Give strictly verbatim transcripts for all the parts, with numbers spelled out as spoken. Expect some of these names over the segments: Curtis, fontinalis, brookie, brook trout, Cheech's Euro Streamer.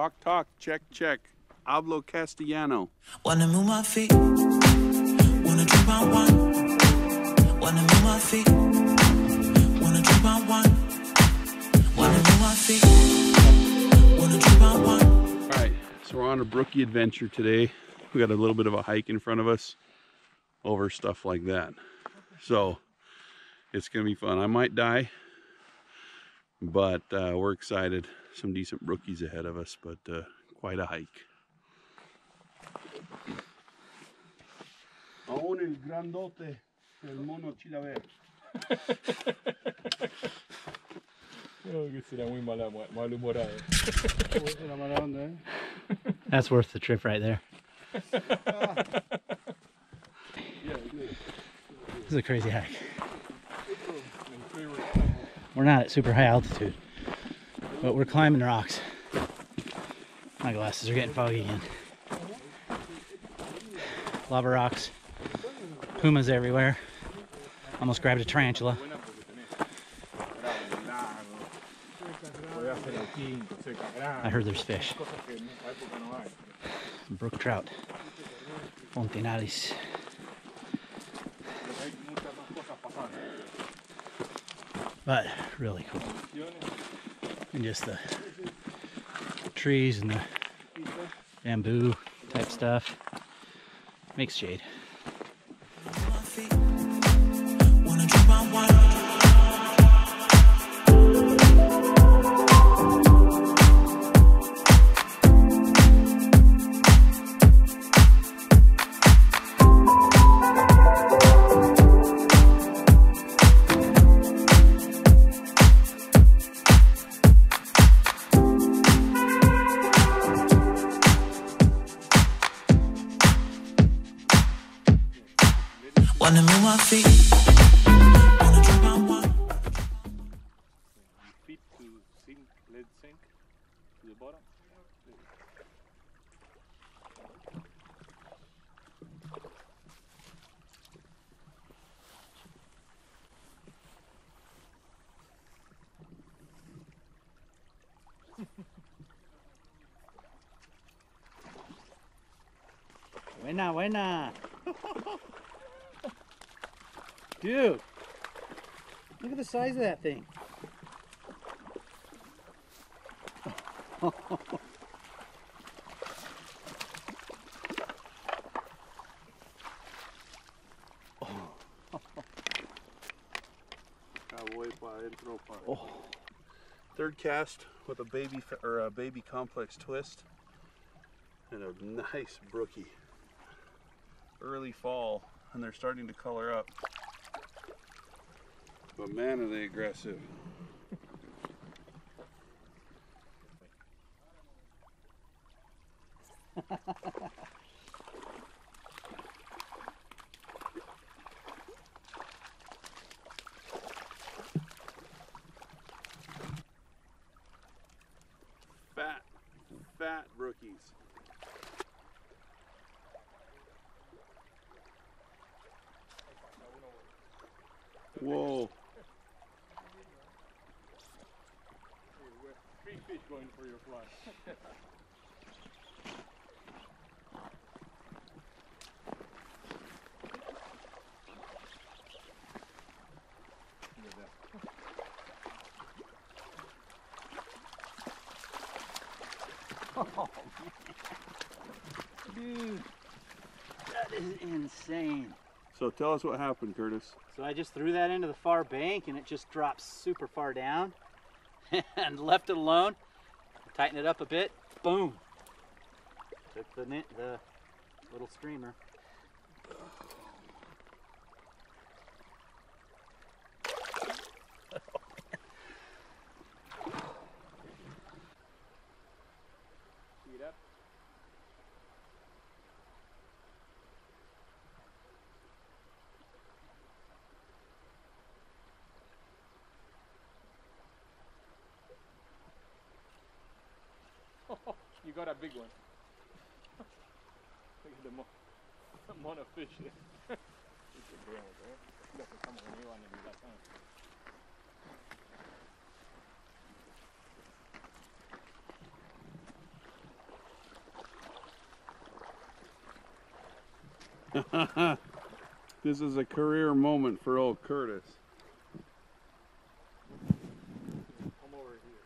Talk, talk, check, check. Hablo castellano. Wanna move my feet. Wanna drink my wine. Wanna move my feet. Wanna drink my wine. Wanna move my feet. Wanna drink my wine. All right, so we're on a brookie adventure today. We got a little bit of a hike in front of us over stuff like that. So it's gonna be fun. I might die, but uh, we're excited. Some decent brookies ahead of us, but uh, quite a hike. Aún el grandote, el mono chilaver. That's worth the trip right there. This is a crazy hike. We're not at super high altitude, but we're climbing rocks. My glasses are getting foggy again. Lava rocks, pumas everywhere. Almost grabbed a tarantula. I heard there's fish. Brook trout, fontinalis. But really cool. And just the trees and the bamboo type stuff makes shade. Buena, buena. Dude, look at the size of that thing. Oh. Third cast with a baby or a baby complex twist and a nice brookie. Early fall and they're starting to color up. But man, are they aggressive. Fat, fat brookies. Whoa. Three fish going for your fly. Oh, dude, that is insane. So tell us what happened, Curtis. So I just threw that into the far bank and it just dropped super far down and left it alone. Tighten it up a bit, boom. Took the, the little streamer. You got a big one. Look at the mo mono fish there. It's a great one, right? You have to come with a new one and do that time. This is a career moment for old Curtis. I'm over here.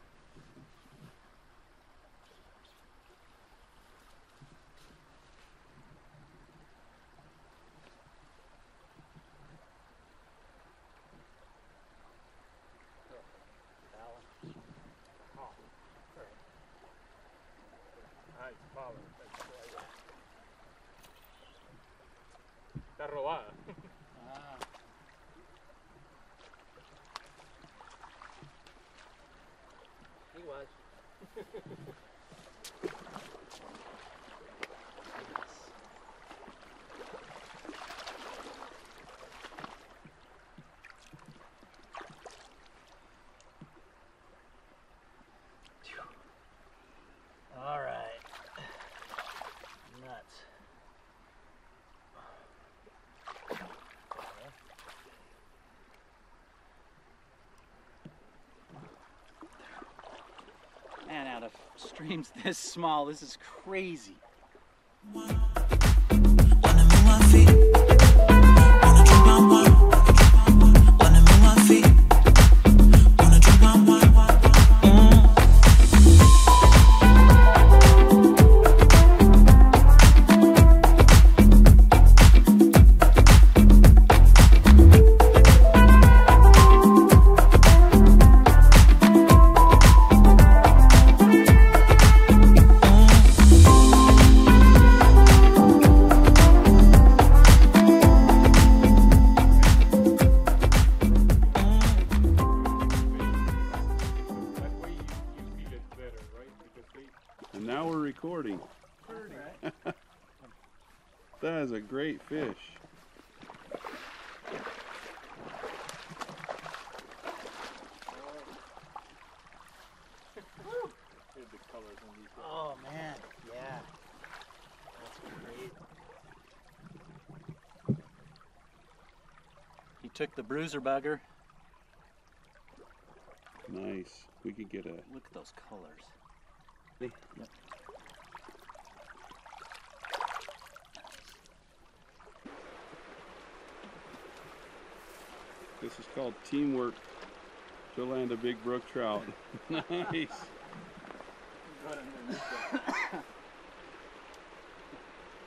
Está robada. Ah. He was. All right. Nuts. Man, out of streams this small, this is crazy. And now we're recording. That is a great fish. Oh man, yeah. That's great. He took the bruiser bugger. Nice. We could get a look at those colors. Yep. This is called teamwork to land a big brook trout. Nice.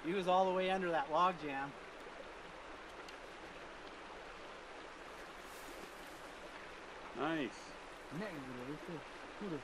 He was all the way under that log jam. Nice. Thank you.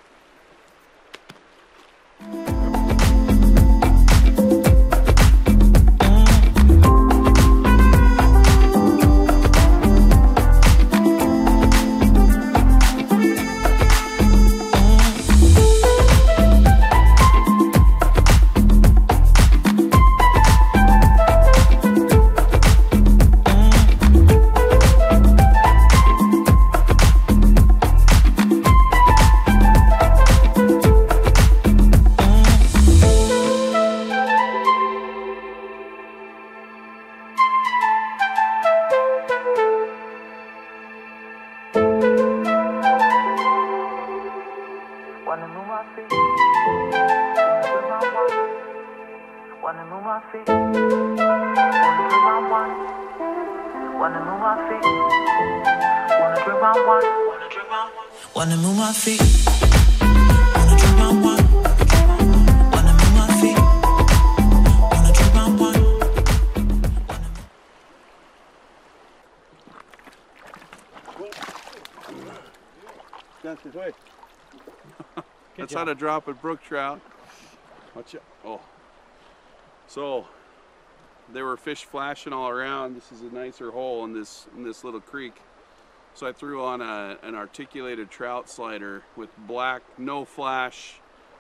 Wanna move my feet, wanna move my feet, wanna move my feet, wanna drink my wine, wanna drink my wine, wanna move my feet, wanna drink my wine. Wanna move my feet, wanna drink my wine. That's his way. Good That's job. How to drop a brook trout. Watch out. Oh. So there were fish flashing all around. This is a nicer hole in this in this little creek. So I threw on a, an articulated trout slider with black, no flash,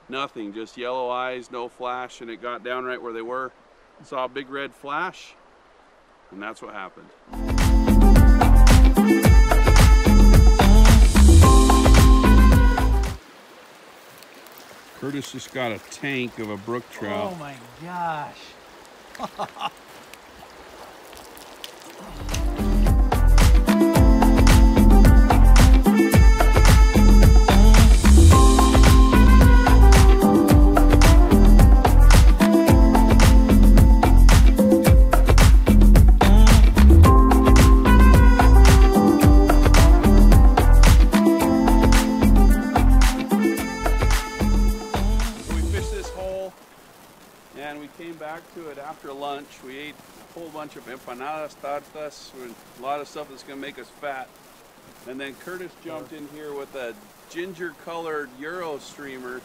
nothing, just yellow eyes, no flash, and it got down right where they were. Saw a big red flash, and that's what happened. Curtis just got a tank of a brook trout. Oh my gosh. whole bunch of empanadas, tartas, and a lot of stuff that's going to make us fat. And then Curtis jumped in here with a ginger-colored Euro Streamer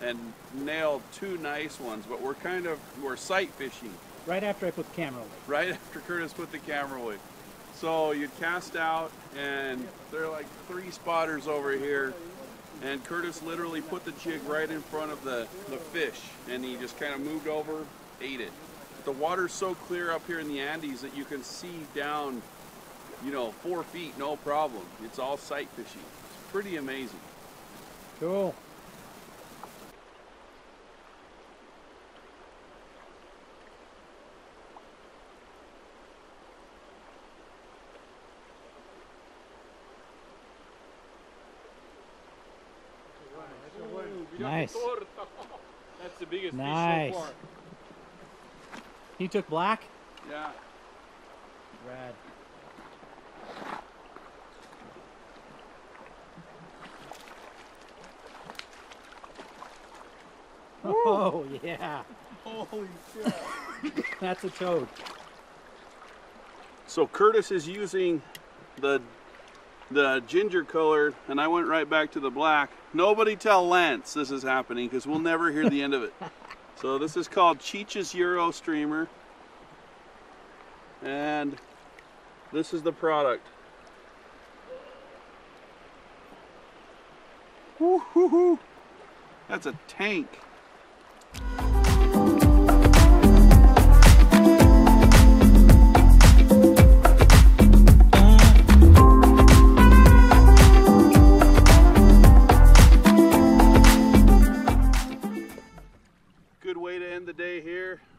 and nailed two nice ones. But we're kind of, we're sight fishing. Right after I put the camera away. Right after Curtis put the camera away. So you cast out, and there are like three spotters over here. And Curtis literally put the jig right in front of the, the fish, and he just kind of moved over, ate it. The water's so clear up here in the Andes that you can see down, you know, four feet, no problem. It's all sight fishing. It's pretty amazing. Cool. Nice. That's the biggest nice. Fish so far. He took black? Yeah. Rad. Woo. Oh, yeah. Holy shit. That's a toad. So Curtis is using the the ginger color, and I went right back to the black. Nobody tell Lance this is happening, because we'll never hear the end of it. So this is called Cheech's Euro Streamer, and this is the product. Woo-hoo-hoo. That's a tank.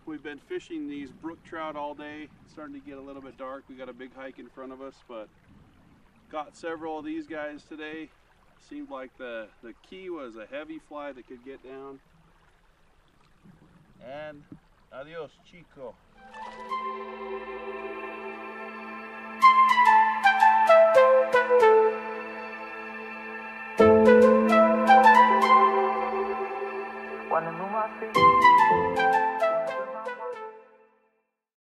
We've been fishing these brook trout all day. It's starting to get a little bit dark. We got a big hike in front of us, but got several of these guys today. Seemed like the, the key was a heavy fly that could get down. And adios, chico.